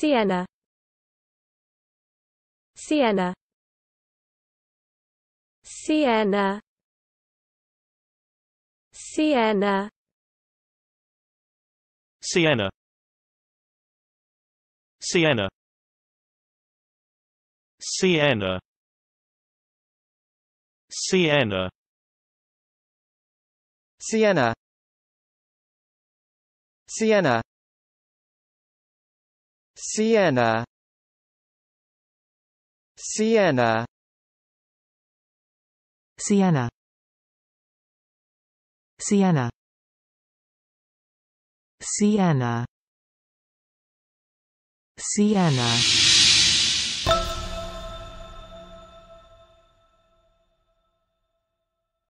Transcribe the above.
Sienna, Sienna, Sienna, Sienna, Sienna, Sienna, Sienna, Sienna, Sienna, Sienna, Sienna, Sienna, Sienna, Sienna, Sienna, Sienna.